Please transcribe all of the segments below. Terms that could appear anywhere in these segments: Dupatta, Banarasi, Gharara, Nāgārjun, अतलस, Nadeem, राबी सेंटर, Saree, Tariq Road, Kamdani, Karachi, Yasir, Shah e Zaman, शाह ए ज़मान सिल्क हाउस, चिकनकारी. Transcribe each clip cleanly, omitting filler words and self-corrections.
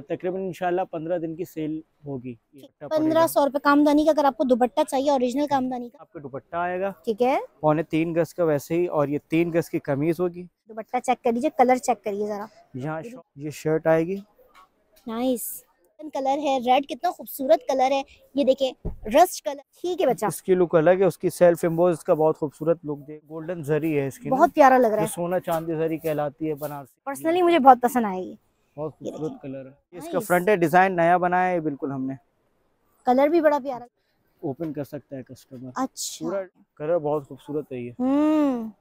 तकरीबन इंशाल्लाह 15 दिन की सेल होगी। 1500 रुपए कामदानी का अगर आपको दुपट्टा चाहिए, ओरिजिनल कामदानी का आपको दुपट्टा आएगा, ठीक है, 3.5 गज का वैसे ही, और ये 3 गज की कमीज होगी। दुपट्टा चेक कर लीजिए, कलर चेक करिए जरा। यहाँ ये शर्ट आएगी, नाइस कलर है, रेड कितना खूबसूरत कलर है, ये देखिए रस्ट कलर, ठीक है बच्चा। इसकी लुक अलग है, उसकी सेल्फ एम्बोज का बहुत खूबसूरत लुक दे, गोल्डन जरी है इसकी, बहुत प्यारा लग रहा है, सोना चांदी जरी कहलाती है बनारसी। पर्सनली मुझे बहुत पसंद आएगी, बहुत खूबसूरत कलर है इसका। फ्रंट है डिजाइन नया बनाया है बिल्कुल हमने, कलर भी बड़ा प्यारा, ओपन कर सकता है कस्टमर, अच्छा पूरा कलर बहुत खूबसूरत है ये।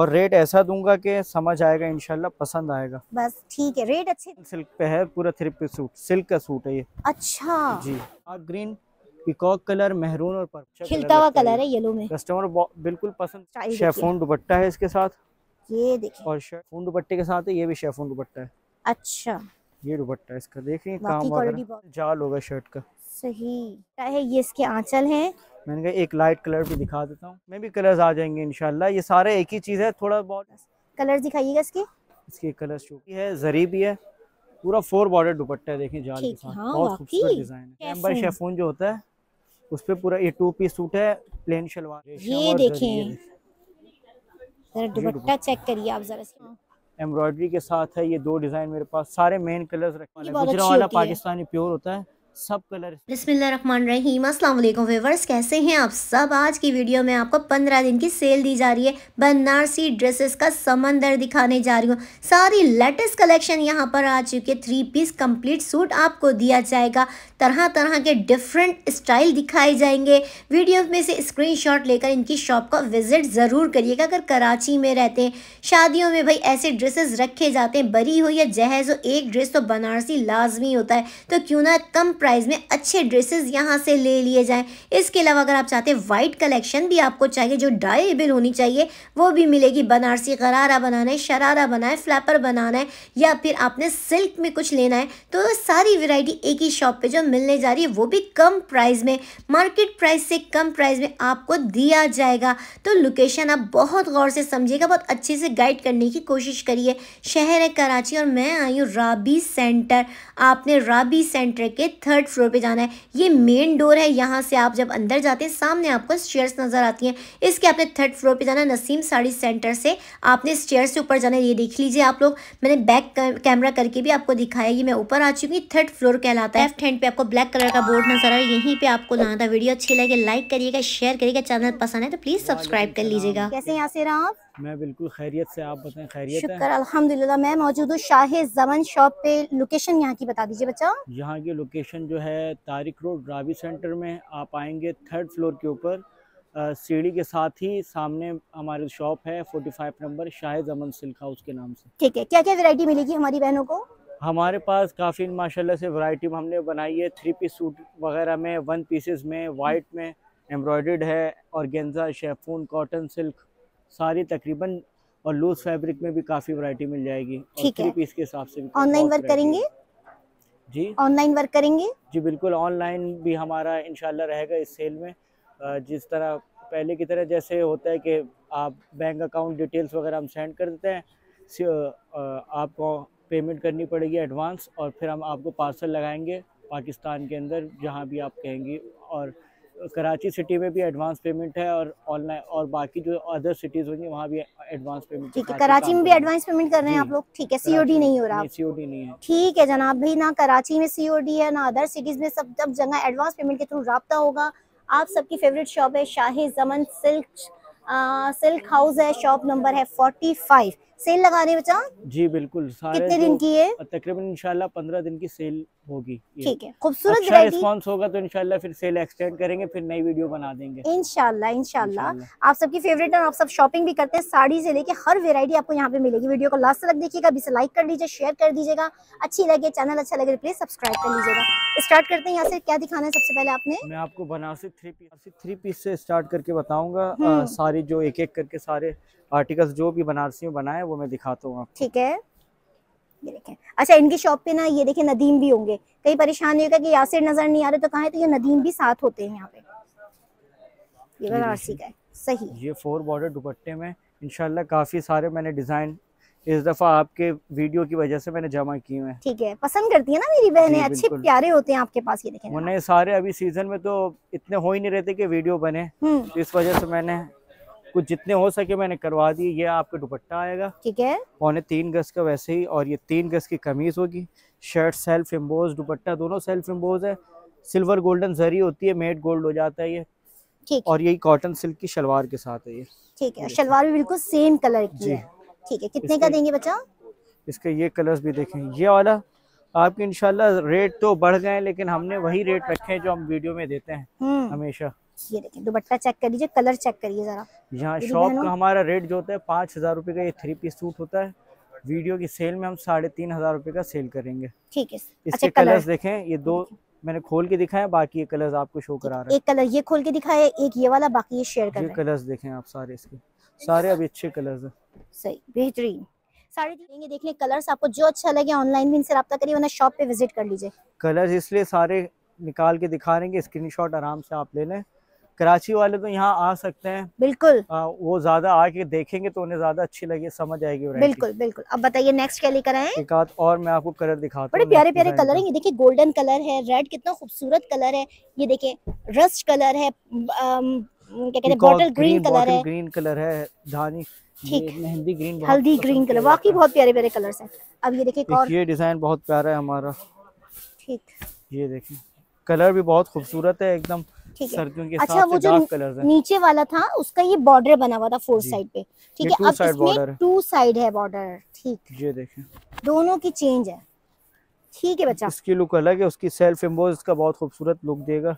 और रेट ऐसा दूंगा कि समझ आएगा इंशाल्लाह, पसंद आएगा बस, ठीक है। रेट अच्छे सिल्क पे है, पूरा थ्री पीस सूट सिल्क का सूट है ये, अच्छा जी। और ग्रीन पिकॉक कलर, मेहरून और पर्पल खिलता हुआ कलर है येलो में, कस्टमर बिल्कुल पसंद। शेफोन दुपट्टा है इसके साथ, ये देखिए, और शेफोन दुपट्टे के साथ है, ये भी शेफोन दुपट्टा है, अच्छा ये दुपट्टा इसका देखिए, काम जाल होगा शर्ट का, सही है। ये इसके आंचल है, मैंने कहा एक लाइट कलर भी दिखा देता हूँ, मैं भी कलर्स आ जाएंगे इंशाल्लाह, ये सारे एक ही चीज़ है। थोड़ा बहुत कलर दिखाइएगा इसके, इसके कलर चौकी है, जरी भी है, पूरा 4 बॉर्डर दुपट्टा है, देखिए जाल के साथ, बहुत खूबसूरत डिजाइन है। एम्बर शेफोन जो होता है उस पर पूरा, ये 2 पीस सूट है, प्लेन शलवार, ये देखें जरा दुपट्टा चेक करिए आप जरा, एम्ब्रॉयडरी के साथ है। ये 2 डिजाइन मेरे पास, सारे मेन कलर्स रखे, गुजरा वाला पाकिस्तानी प्योर होता है, सब कलर। बिस्मिल्लाहिर्रहमानिर्रहीम, अस्सलाम वालेकुम व्यूअर्स, कैसे हैं आप सब। आज की वीडियो में आपको 15 दिन की सेल दी जा रही है, बनारसी ड्रेसेस का समंदर दिखाने जा रही हूँ। सारी लेटेस्ट कलेक्शन यहाँ पर आ चुकी है, 3 पीस कंप्लीट सूट आपको दिया जाएगा, तरह तरह के डिफरेंट स्टाइल दिखाए जाएंगे। वीडियो में से स्क्रीनशॉट लेकर इनकी शॉप का विजिट ज़रूर करिएगा। अगर कराची में रहते हैं, शादियों में भाई ऐसे ड्रेसेस रखे जाते हैं, बरी हो या जहेज़ हो, एक ड्रेस तो बनारसी लाजमी होता है, तो क्यों ना कम प्राइस में अच्छे ड्रेसेस यहां से ले लिए जाएं। इसके अलावा अगर आप चाहते हैं वाइट कलेक्शन भी आपको चाहिए, जो डायरेबल होनी चाहिए, वो भी मिलेगी। बनारसी गरारा बनाना है, शरारा बनाना है, फ्लैपर बनाना है, या फिर आपने सिल्क में कुछ लेना है, तो सारी वैरायटी एक ही शॉप पे जो मिलने जा रही है, वो भी कम प्राइस में, मार्केट प्राइस से कम प्राइस में आपको दिया जाएगा। तो लोकेशन आप बहुत गौर से समझिएगा, बहुत अच्छे से गाइड करने की कोशिश करिए। शहर है कराची और मैं आई हूँ राबी सेंटर। आपने राबी सेंटर के 3rd फ्लोर पे जाना है, ये मेन डोर है, यहाँ से आप जब अंदर जाते हैं सामने आपको स्टेयर्स नजर आती हैं। इसके आपने 3rd फ्लोर पे जाना है, नसीम साड़ी सेंटर से आपने स्टेयर्स से ऊपर जाना है। ये देख लीजिए आप लोग, मैंने बैक कैमरा करके भी आपको दिखाया, ये मैं ऊपर आ चुकी हूँ, 3rd फ्लोर कहलाता है। लेफ्ट हैंड पे आपको ब्लैक कलर का बोर्ड नजर आ रहा है, यहीं पे आपको लाना था। वीडियो अच्छी लगे लाइक करिएगा, शेयर करिएगा, चैनल पसंद है तो प्लीज सब्सक्राइब कर लीजिएगा। कैसे यहाँ से रहा आप? मैं बिल्कुल खैरियत से, आप बताएं? खैरियत है, शुक्र अल्हम्दुलिल्लाह। मैं मौजूद हूँ शाह ए ज़मान शॉप पे। लोकेशन यहाँ की बता दीजिए बच्चा। यहाँ की लोकेशन जो है तारिक रोड राबी सेंटर में, आप आएंगे 3rd फ्लोर के ऊपर, सीढ़ी के साथ ही सामने हमारी शॉप है, 45 number, शाह ए ज़मान सिल्क हाउस के नाम से, ठीक है। क्या क्या वैरायटी मिलेगी हमारी बहनों को? हमारे पास काफ़ी माशाल्लाह से वैरायटी हमने बनाई है, 3 पीस सूट वगैरह में, 1 पीसेस में, वाइट में, एम्ब्रॉयडर्ड है, ऑर्गेन्जा, शेफून, कॉटन, सिल्क, सारी तकरीबन, और लूज फैब्रिक में भी काफी वैरायटी मिल जाएगी, ठीक है। पीस के हिसाब से भी ऑनलाइन वर्क करेंगे जी, ऑनलाइन वर्क करेंगे जी, बिल्कुल। ऑनलाइन भी हमारा इंशाल्लाह रहेगा इस सेल में। जिस तरह पहले की तरह जैसे होता है कि आप बैंक अकाउंट डिटेल्स वगैरह हम सेंड कर देते हैं, आपको पेमेंट करनी पड़ेगी एडवांस, और फिर हम आपको पार्सल लगाएंगे पाकिस्तान के अंदर जहाँ भी आप कहेंगी। और कराची सिटी में भी एडवांस पेमेंट है, और ऑनलाइन, और बाकी जो अदर सिटीज होंगी वहाँ भी एडवांस पेमेंट, ठीक है। कराची में भी एडवांस पेमेंट कर रहे हैं आप लोग, ठीक है। सीओडी नहीं हो रहा? सीओडी नहीं है, ठीक है जनाब। भाई ना कराची में सीओडी है ना अदर सिटीज में, सब जगह एडवांस पेमेंट के थ्रू राब्ता होगा। आप सबकी फेवरेट शॉप है शाह ए ज़मान सिल्क हाउस है, शॉप नंबर है 45। सेल लगा रहे हैं बच्चा जी, बिल्कुल। कितने दिन की है? तकरीबन इंशाल्लाह 15 दिन की सेल होगी, ठीक है। खूबसूरत अच्छा रिस्पांस होगा तो इंशाल्लाह फिर सेल एक्सटेंड करेंगे, फिर नई वीडियो बना देंगे इंशाल्लाह। आप सबकी फेवरेट है, आप सब शॉपिंग भी करते हैं, साड़ी से लेके हर वेरायटी आपको यहाँ पे मिलेगी। वीडियो को लास्ट तक देखिएगा, अभी से लाइक कर दीजिए, शेयर कर दीजिएगा, अच्छी लगे, चैनल अच्छा लगे प्लीज सब्सक्राइब कर लीजिएगा। स्टार्ट करते हैं, यहाँ से क्या दिखाना है सबसे पहले आपने? मैं आपको बनारसी 3 पीस से स्टार्ट करके बताऊंगा, सारी जो एक एक करके सारे आर्टिकल्स जो भी बनारसी में बनाए वो मैं दिखाता हूँ, ठीक है। ये देखें, अच्छा इनकी शॉप पे ना ये देखें नदीम भी होंगे, कहीं परेशान नहीं होगा कि यासिर नजर नहीं आ रहे तो कहाँ है, तो ये नदीम भी साथ होते हैं यहाँ पे। ये बनारसी का है, सही। ये 4 बॉर्डर दुपट्टे में इंशाल्लाह काफी सारे मैंने डिजाइन इस दफा आपके वीडियो की वजह से मैंने जमा किए हैं। ठीक है, पसंद करती है ना मेरी बहनें, अच्छे प्यारे होते हैं आपके पास, ये देखें उन्हें सारे। अभी सीजन में तो इतने हो ही नहीं रहते कि वीडियो बने, इस वजह से मैंने कुछ जितने हो सके मैंने करवा दी। ये आपका दुपट्टा आएगा, ठीक है, 3.5 गज का वैसे ही, और ये 3 गज की कमीज होगी। शर्ट सेल्फ एम्बोज, दुपट्टा दोनों सेल्फ एम्बोज है। सिल्वर गोल्डन जरी होती है, मेड गोल्ड हो जाता है ये। ठीक, और यही कॉटन सिल्क की शलवार के साथ है ये। ठीक है, शलवार भी बिल्कुल सेम कलर की है। ठीक है, कितने का देंगे बच्चा? इसके ये कलर्स भी देखें, ये वाला आपके इंशाल्लाह रेट तो बढ़ गए, लेकिन हमने वही रेट रखे हैं जो हम वीडियो में देते हैं हमेशा। ये देखिए दुपट्टा चेक करिए, कलर चेक करिए जरा। यहाँ शॉप का हमारा रेट जो होता है 5000 रुपए का ये 3 पीस सूट होता है। वीडियो की सेल में हम 3500 रुपए का सेल करेंगे। ठीक है, इसके कलर्स देखें, ये दो मैंने खोल के दिखाया, बाकी ये कलर्स आपको शो करा रहा है। एक कलर ये खोल के दिखाया, एक ये वाला, बाकी ये शेयर कर रहे हैं। कलर्स देखें आप सारे, इसके सारे अभी अच्छे कलर्स हैं। सही, बेहतरीन सारे देखेंगे, देखने कलर्स आपको जो अच्छा लगे ऑनलाइन भी इनसे रब्ता करिए, वरना शॉप पे विजिट कर लीजिए। कलर्स इसलिए सारे निकाल के दिखा रहे हैं, स्क्रीनशॉट आराम से आप ले लें। कराची वाले तो यहाँ आ सकते हैं, बिल्कुल वो ज्यादा आके देखेंगे तो उन्हें ज्यादा अच्छी लगे, समझ आएगी। बिल्कुल बिल्कुल। अब बताइए नेक्स्ट क्या लेकर आए? एक आध और मैं आपको कलर दिखाता, बड़े प्यारे प्यारे कलर हैं। ये देखिए गोल्डन कलर है, रेड कितना खूबसूरत कलर है, ये देखिए रस्ट कलर है, क्या कहते हैं बॉटल ग्रीन कलर है, धानी मेहंदी ग्रीन, हल्दी ग्रीन कलर, वाकई बहुत प्यारे प्यारे कलर्स हैं। अब ये देखिए ये डिजाइन बहुत प्यारा है हमारा। ठीक, ये देखिए कलर भी बहुत खूबसूरत है एकदम। ठीक है, सर्दियों के साथ। अच्छा, वो जो नीचे वाला था उसका ये बॉर्डर बना हुआ था 4 साइड पे। ठीक है, अब इसमें 2 साइड है बॉर्डर। ठीक, ये देखें दोनों की चेंज है। ठीक है बच्चा, इसकी लुक अलग है, उसकी सेल्फ एम्बोज का बहुत खूबसूरत लुक देगा,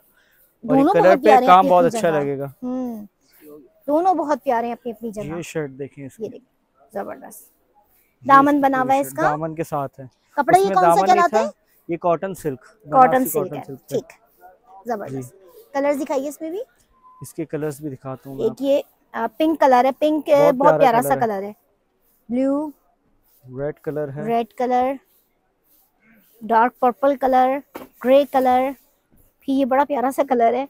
और कलर पे काम बहुत अच्छा लगेगा। दोनों बहुत प्यारे हैं अपनी अपनी जगह। ये शर्ट देखें, ये देखिए जबरदस्त दामन बना हुआ है इसका, दामन के साथ है कपड़ा। ये कौन सा कहलाता है? ये कॉटन सिल्क, कॉटन सिल्क। ठीक, जबरदस्त कलर्स दिखाइए इसमें भी। इसके कलर्स भी दिखाता हूँ। एक ये पिंक कलर है, पिंक बहुत प्यारा सा कलर है। ब्लू, रेड कलर है, red colour, dark purple colour, grey colour, फिर ये बड़ा प्यारा सा कलर है,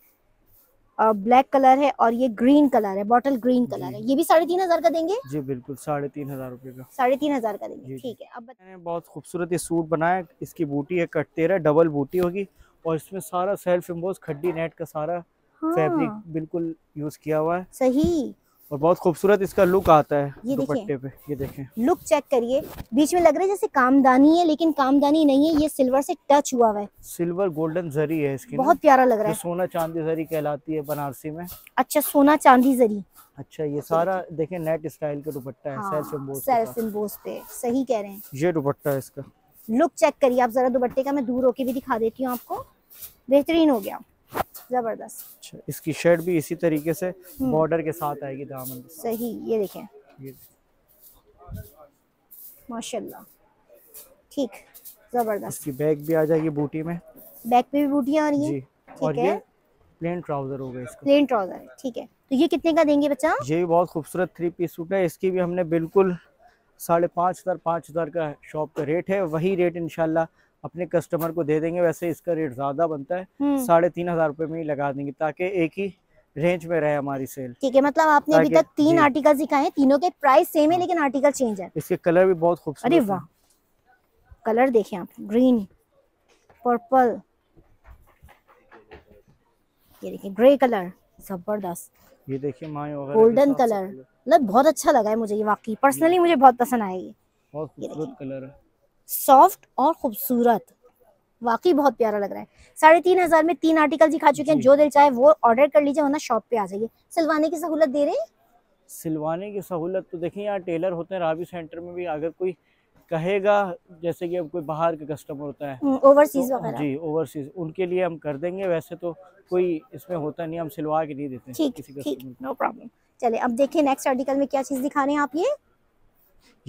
और ब्लैक कलर है, और ये ग्रीन कलर है, बॉटल ग्रीन कलर है। ये भी 3500 का देंगे? जी बिल्कुल, 3500 रुपए का, 3500 का देंगे। ठीक है, अब मैंने बहुत खूबसूरत ये सूट बनाया। इसकी बूटी है कटतेरा, डबल बूटी होगी, और इसमें सारा सेल्फ एम्बोस खड्डी नेट का सारा फैब्रिक बिल्कुल यूज किया हुआ है। सही, और बहुत खूबसूरत इसका लुक आता है दुपट्टे पे। ये देखें लुक चेक करिए, बीच में लग रहा है जैसे कामदानी है, लेकिन कामदानी नहीं है, ये सिल्वर से टच हुआ है, सिल्वर गोल्डन जरी है इसकी, बहुत प्यारा लग रहा है। सोना चांदी जरी कहलाती है बनारसी में। अच्छा, सोना चांदी जरी। अच्छा, ये सारा देखें नेट स्टाइल का दुपट्टा है, सेल्फ एम्बोस पे। सही कह रहे हैं, ये दुपट्टा है इसका। लुक चेक करिए आप जरा दुपट्टे का, मैं दूर होके भी दिखा देती हूँ आपको, बेहतरीन हो गया, जबरदस्त। इसकी शर्ट भी इसी तरीके से बॉर्डर के साथ आएगी, दामन के साथ। सही, ये देखें माशाल्लाह। ठीक, जबरदस्त। इसकी बैक भी आ जाएगी बूटी में, बैक पे भी बूटियां आ रही हैं। ठीक, और ये प्लेन ट्राउजर होगा इसका, प्लेन ट्राउजर। ठीक है, तो ये कितने का देंगे बच्चा? ये बहुत खूबसूरत 3 पीस सूट है। इसकी भी हमने बिल्कुल 5,500 का शॉप का रेट है, वही रेट इंशाल्लाह अपने कस्टमर को दे देंगे। वैसे इसका रेट ज्यादा बनता है, 3500 रुपए में ही लगा देंगे, ताकि एक ही रेंज में रहे हमारी सेल। ठीक है, मतलब आपने अभी तक 3 आर्टिकल दिखाए हैं, तीनों के प्राइस सेम है, लेकिन आर्टिकल चेंज है। इसके कलर भी बहुत खूबसूरत। अरे वाह, कलर देखें आप, ग्रीन, पर्पल, ये देखिए ग्रे कलर, जबरदस्त। ये देखिए माय गोल्डन कलर, मतलब बहुत अच्छा लगा है मुझे ये, वाकई पर्सनली मुझे बहुत पसंद आया। ये बहुत खूबसूरत कलर है, सॉफ्ट और खूबसूरत, वाकई बहुत प्यारा लग रहा है। 3500 में 3 आर्टिकल दिखा चुके हैं, जो दिल चाहे वो ऑर्डर कर लीजिए, वरना शॉप पे आ जाइए। सिलवाने की सहूलत दे रहे हैं? सिलवाने की सहूलत तो देखिए यहाँ टेलर होते हैं राबी सेंटर में भी, अगर कोई कहेगा, जैसे कि अब कोई बाहर का कस्टमर होता है, ओवरसीज वगैरह, जी ओवरसीज, उनके लिए हम कर देंगे। वैसे तो कोई इसमें होता नहीं, हम सिलवा के नहीं देते। ठीक, ठीक, नो प्रॉब्लम। चले, अब देखिए नेक्स्ट आर्टिकल में क्या चीज दिखा रहे हैं आप।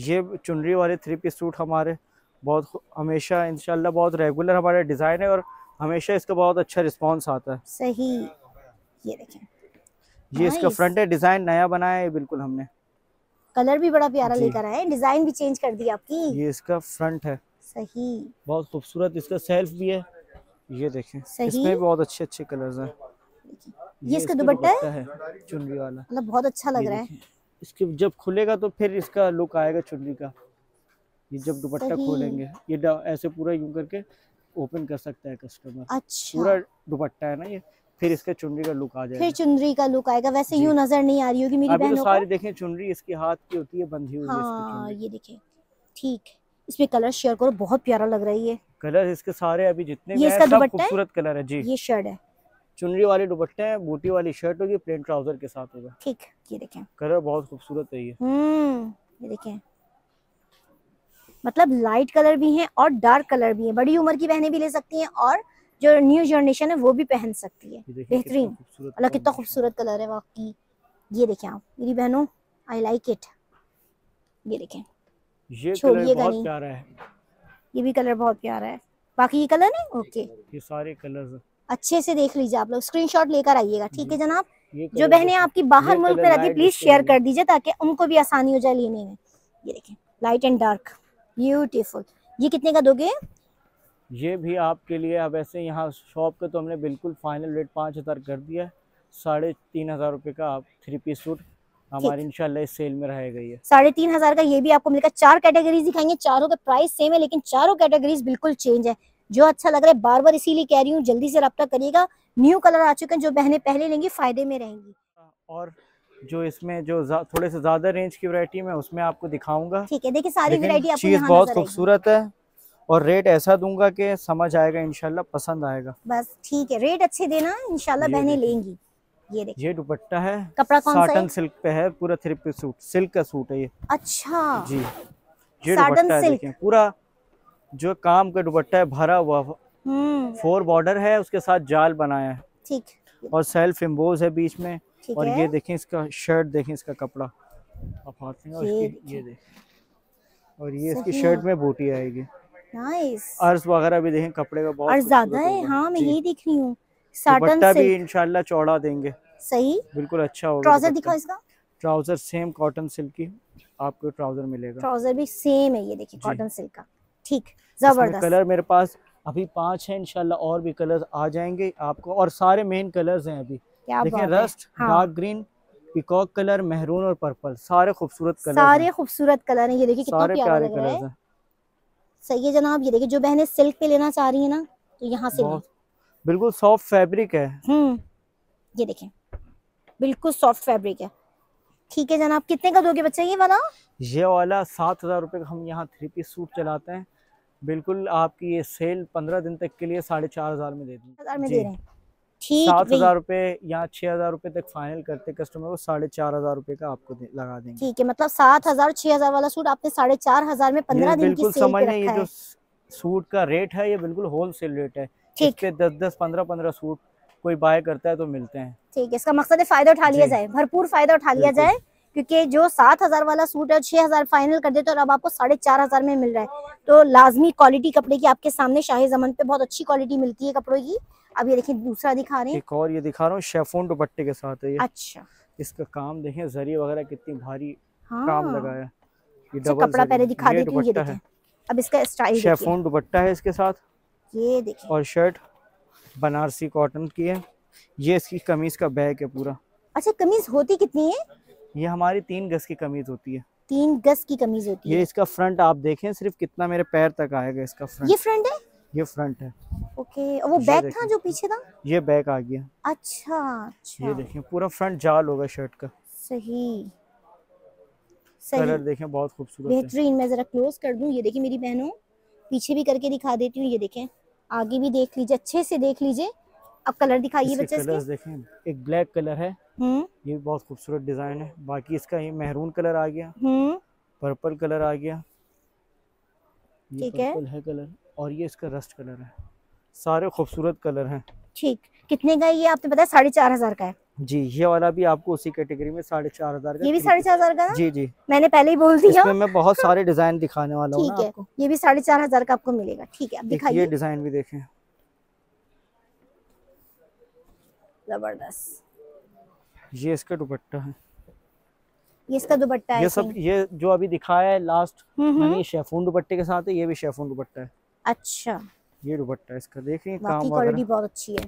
ये चुनरी वाले 3 पीस सूट हमारे बहुत हमेशा इंशाल्लाह बहुत रेगुलर हमारे डिजाइन है, और हमेशा इसका बहुत अच्छा रिस्पांस आता है। सही, ये देखें, ये इसका फ्रंट है, डिजाइन नया बनाया है बिल्कुल हमने, कलर भी बड़ा प्यारा लेकर आए, डिजाइन भी चेंज कर दिया आपकी। ये इसका फ्रंट है। सही, बहुत खूबसूरत इसका सेल्फ भी है, ये देखें इसमें भी बहुत अच्छे अच्छे कलर्स हैं। ये इसका दुपट्टा है चुनरी वाला, मतलब बहुत अच्छा लग रहा है। इसके जब खुलेगा तो फिर इसका लुक आएगा चुनरी का। ये जब दुपट्टा खोलेंगे ये ऐसे पूरा यूं करके ओपन कर सकता है कस्टमर। अच्छा, पूरा दुपट्टा है ना ये, फिर इसका चुनरी का लुक आ जाएगा, फिर चुनरी का लुक आएगा। वैसे यूं नजर नहीं आ रही होगी मेरी बहनों को। सारी देखें चुनरी इसके हाथ की होती है बंधी हुई, हां ये देखें। ठीक, इसमें कलर शेयर करो, बहुत प्यारा लग रहा है ये कलर। इसके सारे अभी जितने भी हैं सब खूबसूरत कलर है जी। ये शर्ट है, चुनरी वाले दुपट्टे हैं, बूटी वाली शर्ट होगी, प्लेन ट्राउजर के साथ होगा। ठीक, ये देखें कलर बहुत खूबसूरत है ये। ये देखें, मतलब लाइट कलर भी हैं और डार्क कलर भी हैं। बड़ी उम्र की बहनें भी ले सकती हैं और जो न्यू जनरेशन है वो भी पहन सकती है। बेहतरीन, अल्लाह कितना खूबसूरत कलर है वाकई। ये देखें आप मेरी बहनों, आई लाइक इट। ये देखें, ये कलर बहुत प्यारा है, ये भी कलर बहुत प्यारा है। बाकी ये कलर नहीं, ओके ये सारे कलर्स अच्छे से देख लीजिए आप लोग, स्क्रीनशॉट लेकर आइएगा। ठीक है जनाब, जो बहनें आपकी बाहर मुल्क में रहती प्लीज शेयर कर दीजिए ताकि उनको भी आसानी हो जाए लेने में। ये देखें लाइट एंड डार्क, ब्यूटीफुल। ये कितने का दोगे? ये भी आपके लिए अब ऐसे यहाँ शॉप का तो हमने बिल्कुल फाइनल रेट 5000 कर दिया है। 3500 रुपए का आप 3 पीस सूट हमारे इंशाल्लाह इस सेल में रहेगा। ये 3500 का ये भी आपको मिलेगा। 4 कैटेगरीज दिखाएंगे, चारों का प्राइस सेम है लेकिन चारों कैटेगरीज बिल्कुल चेंज है। जो अच्छा लग रहा है बार बार इसीलिए कह रही हूँ, जल्दी से रब्ता करिएगा। न्यू कलर आ चुके हैं, जो बहनें पहले लेंगी फायदे में रहेंगी। और जो इसमें जो थोड़े से ज्यादा रेंज की वैरायटी में उसमें आपको दिखाऊंगा। ठीक है, देखिए सारी वैरायटी आपको चीज बहुत खूबसूरत है और रेट ऐसा दूंगा कि समझ आएगा, इंशाल्लाह पसंद आएगा। बस ठीक है, रेट अच्छे देना, इंशाल्लाह बहनें लेंगी। ये देखिए, ये दुपट्टा है, कपड़ा कौन सा है? साटन सिल्क पे है, पूरा 3 पीस सूट सिल्क का सूट है ये। अच्छा जी, ये दुपट्टा देखिए, पूरा जो काम का दुपट्टा है भरा हुआ, 4 बॉर्डर है, उसके साथ जाल बनाया है। ठीक, और सेल्फ एम्बोज है बीच में। और ये देखें इसका शर्ट, देखें इसका कपड़ा आप हाथ में, और ये देखें, और ये इसकी शर्ट में बूटी आएगी। नाइस, अर्ज वगैरह भी देखें कपड़े का, बहुत अर्ज ज्यादा है। हाँ मैं यही देख रही हूँ। दुपट्टा भी इंशाल्लाह चौड़ा देंगे, सही बिल्कुल अच्छा होगा। ट्राउजर दिखाओ इसका, ट्राउजर सेम कॉटन सिल्क की आपको ट्राउजर मिलेगा, ट्राउजर भी सेम है। ये देखिए कॉटन सिल्क का, ठीक जबरदस्त कलर। मेरे पास अभी 5 है, इंशाल्लाह और भी कलर आ जाएंगे आपको, और सारे मेन कलर्स हैं अभी। देखिए rust, dark green, peacock colour, maroon और पर्पल, सारे खूबसूरत कलर, सारे खूबसूरत कलर हैं। ये देखिए कितना प्यारा लग रहा है। सही है जनाब, ये देखिए जो बहनें सिल्क पे लेना चाह रही है ना, तो यहाँ से बिल्कुल सॉफ्ट फैब्रिक है। ये देखें बिल्कुल सॉफ्ट फैब्रिक है। ठीक है जनाब, कितने का दोगे बच्चा ये वाला? ये वाला 7000 रुपए का हम यहाँ 3 पीस सूट चलाते हैं। बिल्कुल आपकी ये सेल 15 दिन तक के लिए 4500 में दे देंगे। 7000 रुपए या 6000 रुपए तक फाइनल करते कस्टमर को, 4500 रुपए का आपको लगा देंगे। ठीक है, मतलब 7000 6000 वाला सूट आपने 4500 में 15 दिन की सेल पे रखा है। बिल्कुल समझ, ये जो सूट का रेट है ये बिल्कुल होलसेल रेट है। ठीक है, 10 10 15 15 सूट कोई बाय करता है तो मिलते हैं। ठीक है, इसका मकसद है फायदा उठा लिया जाए, भरपूर फायदा उठा लिया जाए, क्योंकि जो 7000 वाला सूट है 6000 फाइनल कर देते और अब आपको 4500 में मिल रहा है, तो लाजमी क्वालिटी कपड़े की आपके सामने शाह ए ज़मान पे बहुत अच्छी क्वालिटी मिलती है कपड़ों की। अब ये देखिए दूसरा दिखा रहे हैं, एक और ये दिखा रहा हूँ, शेफोन दुपट्टे के साथ है ये। अच्छा, इसका काम देखें, जरी वगैरह कितनी भारी काम लगाया। ये डबल कपड़ा पहले दिखा देती हूं, ये देखें अब इसका स्टाइल, शेफोन दुपट्टा है इसके साथ, ये देखें, और शर्ट बनारसी कॉटन की है। ये इसकी कमीज का बैग है पूरा। अच्छा, कमीज होती कितनी है? ये हमारी 3 गज की कमीज होती है। 3 गज की कमीज होती है। ये इसका फ्रंट आप देखें सिर्फ कितना मेरे पैर तक आएगा इसका फ्रंट। ये फ्रंट है, ये फ्रंट है। ओके, और वो बैक था जो पीछे था, ये बैक आ गया। अच्छा अच्छा, ये देखें पूरा फ्रंट जाल होगा शर्ट का। सही सही, कलर देखें बहुत खूबसूरत है, बेहतरीन। मैं जरा क्लोज कर दूं, ये देखिए मेरी बहनों, पीछे भी करके दिखा देती हूँ। ये देखें, आगे भी देख लीजिए, अच्छे से देख लीजिए। अब कलर दिखाइए बच्चे इसके। देखें एक ब्लैक कलर है, ये बहुत खूबसूरत डिजाइन है। बाकी इसका ये मेहरून कलर आ गया, पर्पल कलर आ गया, ठीक है कलर, और ये इसका रस्ट कलर है। सारे खूबसूरत कलर हैं। ठीक, कितने का ये आपने बताया? 4500 का है जी। ये वाला भी आपको उसी कैटेगरी में 4500 का। ये भी 4500 का? जी जी, मैंने पहले ही बोल दिया, इसमें मैं बहुत सारे डिजाइन दिखाने वाला हूँ। ठीक है, ये भी 4500 का आपको मिलेगा। ठीक है, अब दिखाइए, ये डिजाइन भी देखें जबरदस्त। ये इसका दुपट्टा है, ये इसका दुपट्टा है। ये सब, ये जो अभी दिखाया है लास्ट मैंने, शेफोन दुपट्टे के साथ है। ये भी शेफोन दुपट्टा है। अच्छा, ये दुपट्टा इसका देख रही है, काम क्वालिटी बहुत अच्छी है।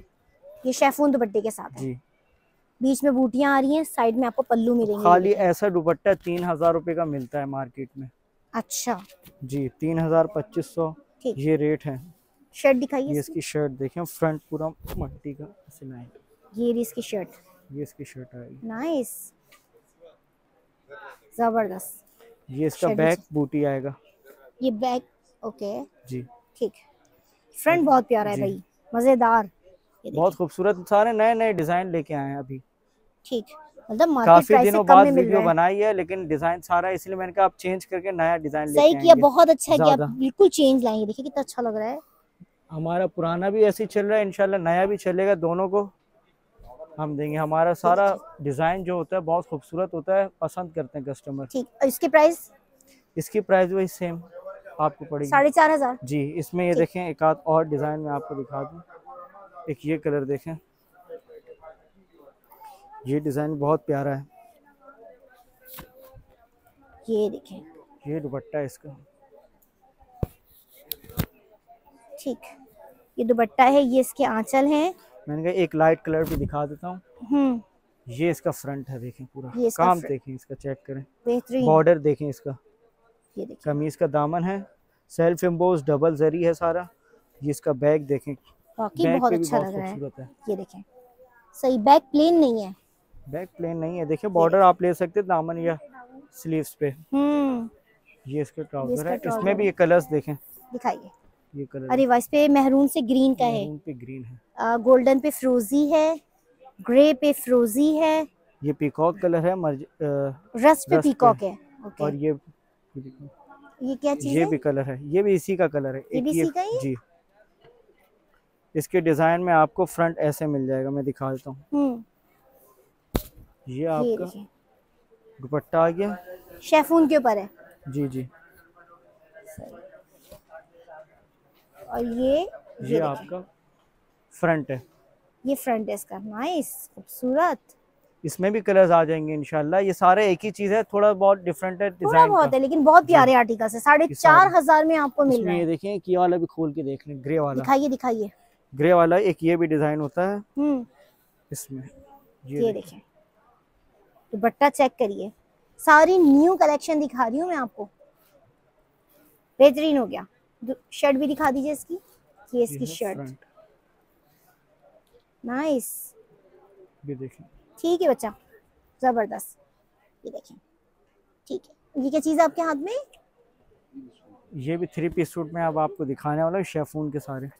ये शेफोन दुपट्टे के साथ है, बीच में बूटियां आ रही हैं, साइड में आपको पल्लू मिलेंगे। खाली ऐसा दुपट्टा 3000 रुपए का मिलता है मार्केट में। अच्छा जी 3,2500 ये रेट है। शर्ट दिखाइए, ये इसकी शर्ट देखें, फ्रंट पूरा मट्टी का सिलाई, ये इसकी शर्ट, ये इसकी शर्ट आएगी। नाइस, जबरदस्त। ये इसका बैक बूटी आएगा, ये बैक ओके जी ठीक। फ्रंट बहुत प्यारा है भाई, मजेदार, बहुत खूबसूरत, सारे नए नए डिजाइन लेके आए हैं अभी। ठीक, मतलब मार्केट प्राइस से कम में मिल रहा है। बनाई है लेकिन डिजाइन सारा, इसलिए मैंने कहा आप चेंज करके नया डिजाइन लेके आएंगे। सही किया, बहुत अच्छा किया, बिल्कुल चेंज लाएंगे। देखिए कितना अच्छा लग रहा है। हमारा पुराना भी ऐसे चल रहा है, इंशाल्लाह नया भी चलेगा, दोनों को हम देंगे। हमारा सारा डिजाइन जो होता है बहुत खूबसूरत होता है, पसंद करते हैं कस्टमर। ठीक, इसकी प्राइस, इसकी प्राइस वही सेम आपको पड़ेगी 4500 जी। इसमें ये देखें, एक आध और डिजाइन में आपको दिखा दूं। एक ये कलर देखें, ये डिजाइन बहुत प्यारा है, ये देखें, ये दुपट्टा है इसका। ठीक, ये दुपट्टा है, ये इसके आंचल हैं। मैंने कहा एक लाइट कलर भी दिखा देता हूँ। ये इसका फ्रंट है, देखें पूरा काम देखें, इसका चेक करें, बेहतरीन बॉर्डर देखें इसका, ये देखें कमीज का दामन है, सेल्फ एम्बोस डबल जरी है सारा। ये इसका बैग देखें, बैग बहुत अच्छा लग रहा है, ये देखें सही। बैक प्लेन नहीं है, बैक प्लेन नहीं है, देखिए बॉर्डर आप ले सकते हैं दामन या स्लीव्स पे। ये इसके ट्राउजर है, इसमें भी ये कलर्स देखें, दिखाइए ये कलर। अरे वाह, इस पे मेहरून से ग्रीन का है, पे ग्रीन है, गोल्डन पे फिरोजी है, ग्रे पे फिरोजी है, ये पीकॉक कलर है, रस्ट पे पीकॉक है। और ये क्या चीज है, ये भी कलर है, ये भी इसी का कलर है, जी। इसके डिजाइन में आपको फ्रंट ऐसे मिल जाएगा, मैं दिखा देता हूँ। ये आपका दुपट्टा आ गया, शेफून के ऊपर है जी जी। और ये आपका फ्रंट है, ये फ्रंट है इसका। नाइस, खूबसूरत। इसमें भी कलर्स आ जाएंगे इंशाल्लाह। ये सारे एक ही चीज है, थोड़ा बहुत डिफरेंट है डिजाइन, बहुत है लेकिन बहुत प्यारे आर्टिकल है। 4500 में आपको मिल रहा है। देखिए ये वाला भी खोल के देख लें, ग्रे वाला दिखाइए, दिखाइए ग्रे वाला। एक ये भी डिजाइन होता है इसमें, ये देखें दुपट्टा चेक करिए। सारी न्यू कलेक्शन दिखा रही हूँ मैं आपको, बेहतरीन हो गया। शर्ट भी दिखा दीजिए इसकी, ये इसकी शर्ट। नाइस, ये देखें। ठीक है बच्चा, जबरदस्त, ये देखें। ठीक है, ये क्या चीज है आपके हाथ में? ये भी 3 पीस सूट में अब आपको दिखाने वाला है, शेफून के सारे।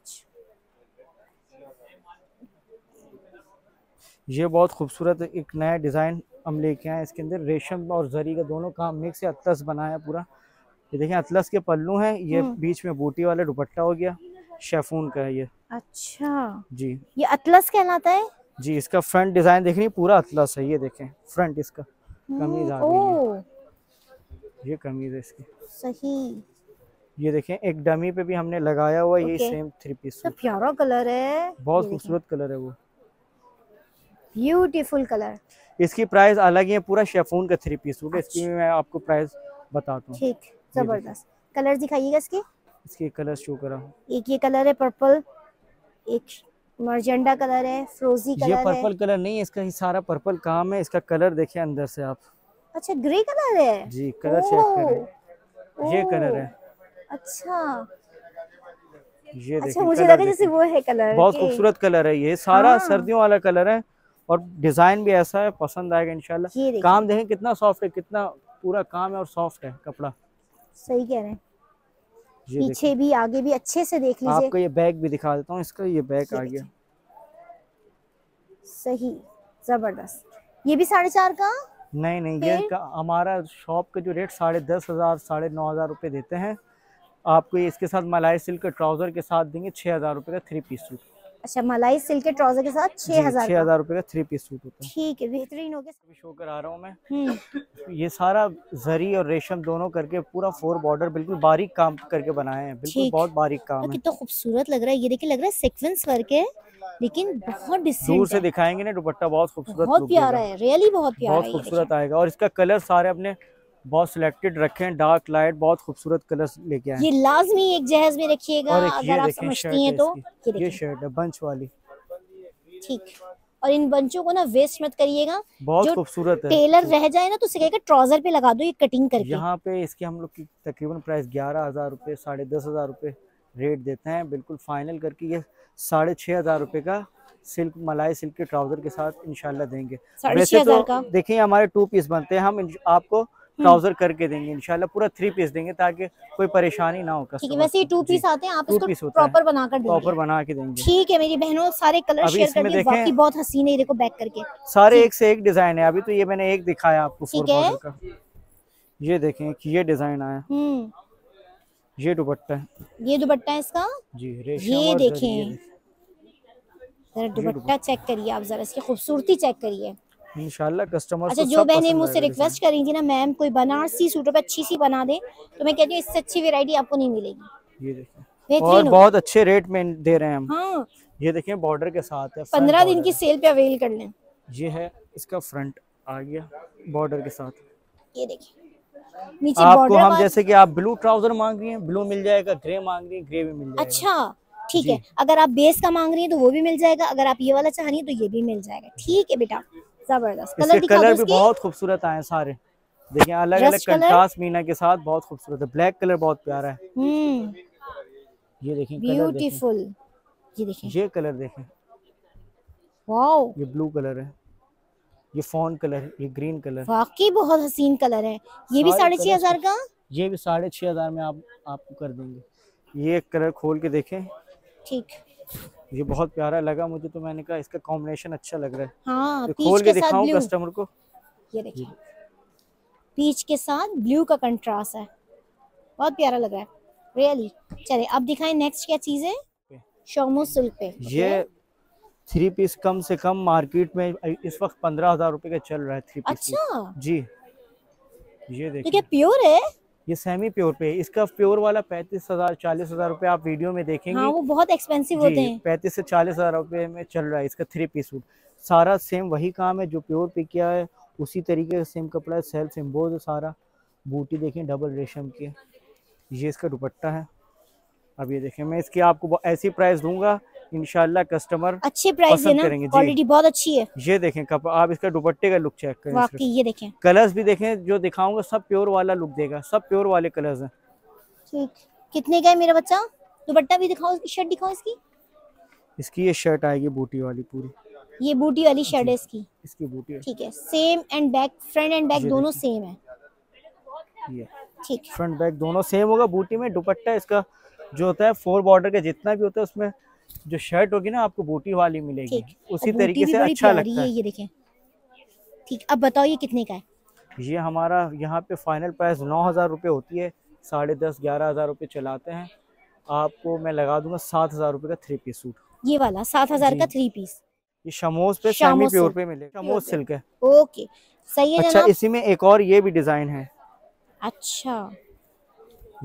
ये बहुत खूबसूरत एक नया डिजाइन हम लेके आए, इसके अंदर रेशम और जरी का दोनों काम मिक्स है, अतलस बनाया पूरा। ये देखें अतलस के पल्लू हैं, ये बीच में बूटी वाला दुपट्टा हो गया, शेफून का है ये। अच्छा जी, ये अतलस कहलाता है जी। इसका फ्रंट डिजाइन देख रही, पूरा अतलस है, ये देखें फ्रंट इसका। कमीज आ गई है, ये कमीज है इसकी, सही। ये देखें एक डमी पे भी हमने लगाया हुआ, ये सेम 3 पीस। प्यारा कलर है, बहुत खूबसूरत कलर है वो, ब्यूटीफुल कलर। इसकी प्राइस अलग ही है, पूरा शेफून का 3 पीस होगा। इसकी मैं आपको प्राइस बताता हूँ। ठीक, जबरदस्त। कलर दिखाइएगा इसके, इसके कलर शो करा। एक ये कलर है पर्पल, एक मर्जेंडा कलर है, फ्रोजी कलर है। ये पर्पल कलर नहीं है, इसका ही सारा पर्पल काम है। इसका कलर देखे अंदर से आप। अच्छा, ग्रे कलर है जी, कलर चेक करें, ये कलर है। अच्छा, ये देखिए, मुझे लगा जैसे वो है कलर, बहुत खूबसूरत कलर है ये, सारा सर्दियों वाला कलर है और डिजाइन भी ऐसा है, पसंद आएगा इंशाल्लाह। काम देखें कितना सॉफ्ट है, कितना पूरा काम है और सॉफ्ट है कपड़ा, सही कह रहे हैं। पीछे भी आगे भी अच्छे से देख लीजिए। आपको ये बैग भी दिखा देता हूँ इसका, ये बैग आ गया, सही जबरदस्त। ये भी 4,500 का? नहीं नहीं, ये हमारा शॉप का जो रेट 10,500 9,000 रुपए देते हैं आपको। ये इसके साथ मलाई सिल्क के ट्राउजर के साथ देंगे 6,000 रुपए का 3 पीस सूट। अच्छा, मलाई सिल्क के ट्राउजर के साथ 6,000 रुपए का 3 पीस सूट होता है। ठीक है, बेहतरीन हो गया। अभी शो करा रहा हूँ मैं, ये सारा जरी और रेशम दोनों करके पूरा 4 बॉर्डर बिल्कुल बारीक काम करके बनाए हैं, बिल्कुल बहुत बारीक काम है। कितना खूबसूरत लग रहा है, ये देखिए लग रहा है सीक्वेंस वर्क है लेकिन बहुत डिसेंट है। दूर से दिखाएंगे ना दुपट्टा, बहुत खूबसूरत, बहुत प्यारा है, रियली बहुत प्यारा, बहुत खूबसूरत आएगा। और इसका कलर सारे अपने बहुत सिलेक्टेड रखे हैं, डार्क लाइट, बहुत खूबसूरत कलर्स लेके आए। ये लाजमी एक जहेज में रखिएगा अगर आप समझती हैं तो। ये शर्ट है बंच वाली, ठीक, और इन बंचों को ना वेस्ट मत करिएगा, बहुत खूबसूरत है। टेलर रह जाए ना तो सिखाएगा ट्राउजर पे लगा दो ये कटिंग करके। यहाँ पे इसके हम लोग की तकरीबन प्राइस 11,000 रुपये, 10,500 रुपये रेट देते हैं। बिल्कुल फाइनल करके ये 6,500 रुपये का सिल्क मलाई सिल्क के ट्राउजर के साथ इंशाल्लाह देंगे। वैसे तो देखिए हमारे 2 पीस बनते हैं, हम आपको ट्राउजर करके देंगे इंशाल्लाह, पूरा 3 पीस देंगे ताकि कोई परेशानी ना हो। वैसे ये 2 पीस आते हैं, आप इसको प्रॉपर बना के देंगे। ठीक है मेरी बहनों, सारे कलर शेयर करके वाकई बहुत हसीन है, देखो बैक करके सारे एक से एक डिजाइन है। अभी तो ये मैंने एक दिखाया आपको, ठीक है ये देखें कि ये डिजाइन आया, ये दुपट्टा है, ये दुपट्टा है इसका जी, ये देखें जरा दुपट्टा चेक करिए आप, जरा इसकी खूबसूरती चेक करिए इंशाल्लाह कस्टमर। अच्छा जो बहनें मुझसे रिक्वेस्ट करी थी ना मैम कोई बनारसी सूटों पे अच्छी सी बना दे, तो मैं कहती हूँ इससे अच्छी वैरायटी आपको नहीं मिलेगी। ये देखिए और बहुत अच्छे रेट में दे रहे हैं हम। हाँ। ये देखिए बॉर्डर के साथ है, 15 दिन की सेल पे अवेल कर लें। ये है इसका फ्रंट आ गया बॉर्डर के साथ, ये देखिए नीचे आपको हम जैसे कि आप ब्लू ट्राउजर मांग रही हैं ब्लू मिल जाएगा, ग्रे मांग रही है ग्रे भी मिल जाएगा। अच्छा ठीक है, अगर आप बेस का मांग रही हैं तो वो भी मिल जाएगा, अगर आप ये वाला चाह रही हैं तो ये भी मिल जाएगा। ठीक है बेटा जबरदस्त, कलर भी बहुत खूबसूरत आए हैं सारे, देखिए अलग अलग कंट्रास्ट मीना के साथ बहुत खूबसूरत है। ब्लैक कलर बहुत प्यारा है, ये देखिए ब्यूटीफुल, ये देखिए ये कलर देखें, वाओ ये ब्लू कलर है, ये फॉन कलर, ये ग्रीन कलर, वाकई बहुत हसीन कलर है। ये भी 6,500 का, ये भी 6,500 में आपको कर देंगे। ये कलर खोल के देखें, ठीक ये बहुत प्यारा लगा मुझे, तो मैंने कहा इसका कॉम्बिनेशन अच्छा लग रहा है। हाँ, तो खोल के दिखाऊं कस्टमर को, ये देखिए पीच के साथ ब्लू का कंट्रास्ट है, बहुत प्यारा लग रहा है रियली। चले अब दिखाएं नेक्स्ट क्या चीज है शोमो सिल्क पे। ये 3 पीस कम से कम मार्केट में इस वक्त 15,000 रुपए का चल रहा है 3 पीस। अच्छा जी ये देखिए, तो क्या प्योर है? ये सेमी प्योर पे, इसका प्योर वाला 35,000 40,000 रुपए आप वीडियो में देखेंगे। हाँ, वो बहुत एक्सपेंसिव होते हैं। 35 से 40,000 रुपए में चल रहा है इसका 3 पीस सूट, सारा सेम वही काम है जो प्योर पे किया है, उसी तरीके का सेम कपड़ा है, सेल्फ एम्बोज है सारा। बूटी देखें डबल रेशम की, ये इसका दुपट्टा है। अब ये देखें मैं इसकी आपको ऐसी प्राइस दूंगा इंशाल्लाह कस्टमर अच्छे प्राइस है ना, क्वालिटी बहुत अच्छी है। ये देखें आप इसका दुपट्टे का लुक चेक करें वाकई, ये देखें कलर्स भी देखें, जो दिखाऊंगा सब प्योर वाला लुक देगा, सब प्योर वाले कलर्स हैं। ठीक कितने का है मेरा बच्चा? दुपट्टा भी दिखाओ, शर्ट दिखाओ इसकी। इसकी ये शर्ट आएगी बूटी वाली पूरी, ये बूटी वाली शर्ट है इसकी, इसकी बूटी ठीक है same and back, front and back दोनों सेम है। ठीक फ्रंट बैक दोनों सेम होगा, बूटी में दुपट्टा इसका जो होता है 4 बॉर्डर का जितना भी होता है, उसमें जो शर्ट होगी ना आपको बूटी वाली मिलेगी उसी तरीके से, अच्छा लगता है ये देखें। ठीक अब बताओ ये कितने का है? ये हमारा यहाँ पे फाइनल प्राइस 9,000 रुपये होती है, 10,500 11,000 रुपये चलाते हैं। आपको मैं लगा दूंगा 7,000 रुपये का 3 पीस सूट, ये वाला 7,000 का 3 पीस। ये शमोस पे सेमी प्योर पे मिलेगा, शमोस सिल्क है। ओके सही है। अच्छा इसी में एक और ये भी डिजाइन है, अच्छा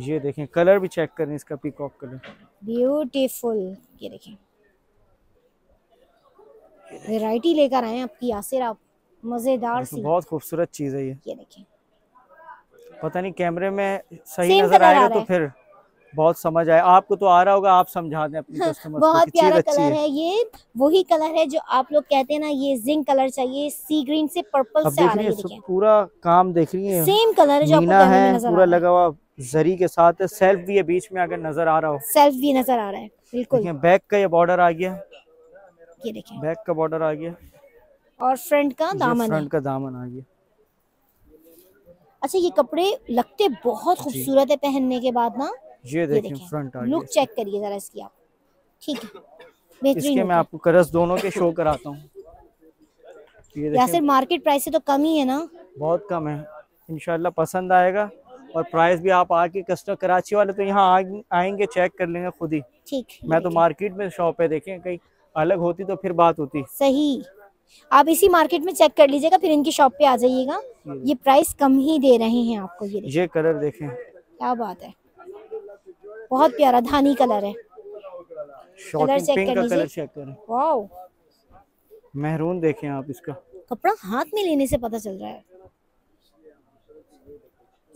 ये देखें कलर भी चेक करें इसका, पीकॉक कलर ब्यूटीफुल, ये देखें वैरायटी लेकर आए हैं आपकी यासिर आप, मजेदार सी बहुत खूबसूरत चीज है ये देखें। पता नहीं कैमरे में सही नजर आएगा तो फिर बहुत समझ आए, आपको तो आ रहा होगा, आप समझा दें अपने कस्टमर को। बहुत प्यारा कलर है, ये वही कलर है जो आप लोग कहते हैं ना ये जिंक कलर चाहिए, सी ग्रीन से पर्पल से आ रही है, पूरा काम देख रही है, सेम कलर है जो आपको पूरा लगा हुआ जरी के साथ है, सेल्फ भी है बीच में अगर नजर आ रहा हो, सेल्फ भी नजर आ रहा है बिल्कुल। बैक का ये बॉर्डर आ गया, ये देखें बैक का बॉर्डर आ गया, और फ्रंट का दामन, फ्रंट का दामन आ गया। अच्छा ये कपड़े लगते बहुत खूबसूरत है पहनने के बाद ना, ये देखें फ्रंट आ गया, लुक चेक करिए जरा इसकी आप। ठीक है बेहतरीन, मैं आपको कलर्स दोनों के शो कराता हूँ। यासिर मार्केट प्राइस से तो कम ही है ना, बहुत कम है, इंशाल्लाह पसंद आएगा। और प्राइस भी आप आके कस्टमर कराची वाले तो यहाँ आएंगे चेक कर लेंगे खुद ही। ठीक मैं तो मार्केट में शॉप है, देखें कहीं अलग होती तो फिर बात होती। सही आप इसी मार्केट में चेक कर लीजिएगा, फिर इनकी शॉप पे आ जाइएगा, ये प्राइस कम ही दे रहे हैं आपको। ये कलर देखें क्या बात है, बहुत प्यारा धानी कलर है, कलर चेक कर वाओ मेहरून देखें आप, इसका कपड़ा हाथ में लेने से पता चल रहा है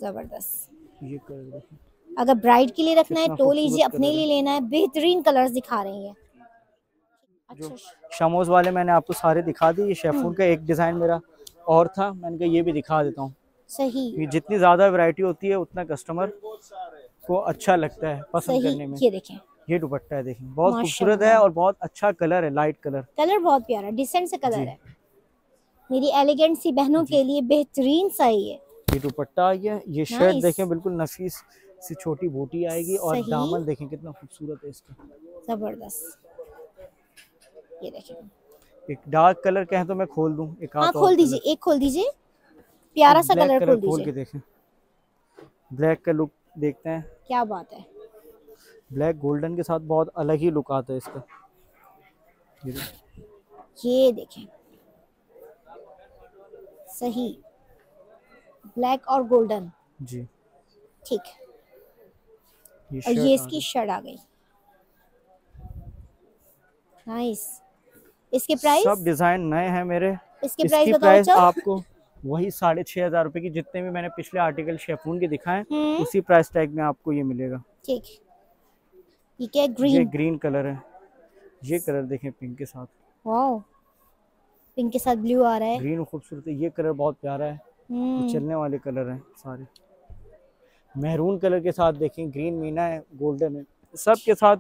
जबरदस्त। ये कलर देखिए, अगर ब्राइड के लिए रखना है तो लीजिए, अपने लिए लेना है बेहतरीन कलर्स दिखा रही है। जो शमोज वाले मैंने आपको सारे दिखा दिए। शेफून का एक डिज़ाइन मेरा और था, मैंने कहा ये भी दिखा देता हूँ। सही, जितनी ज़्यादा वैरायटी होती है उतना कस्टमर को अच्छा लगता है पसंद करने में। ये देखें, ये दुपट्टा है, देखें बहुत खूबसूरत है और बहुत अच्छा कलर है, लाइट कलर, कलर बहुत प्यारा डिसेंट सा कलर है। मेरी एलिगेंट सी बहनों के लिए बेहतरीन सा है ये दुपट्टा। ये शर्ट देखें बिल्कुल नफीस सी छोटी बूटी आएगी और दामन देखें कितना खूबसूरत है इसका, जबरदस्त। ये देखें एक डार्क कलर का है, तो मैं खोल दूं एक, हां खोल दीजिए, एक खोल दीजिए, प्यारा सा कलर खोल दीजिए, खोल के देखें। ब्लैक का लुक देखते हैं, क्या बात है, ब्लैक गोल्डन के साथ बहुत अलग ही लुक आता है इसका। ये देखें सही, ब्लैक और गोल्डन जी, ठीक। और ये इसकी शर्ट आ गई, नाइस। इसके प्राइस, सब डिजाइन नए हैं मेरे, इसके प्राइस आपको वही 6500 रुपए की, जितने भी मैंने पिछले आर्टिकल शेफून के दिखाए उसी प्राइस टैग में आपको ये मिलेगा। ठीक, ये क्या ग्रीन, ये ग्रीन कलर है, ये कलर देखें पिंक के साथ, वाओ पिंक के साथ ब्लू आ रहा है, ग्रीन खूबसूरत है, ये कलर बहुत प्यारा है, ये चलने वाले कलर हैं सारे। मैरून कलर के साथ देखें, ग्रीन मीना है, गोल्डन है, सब के साथ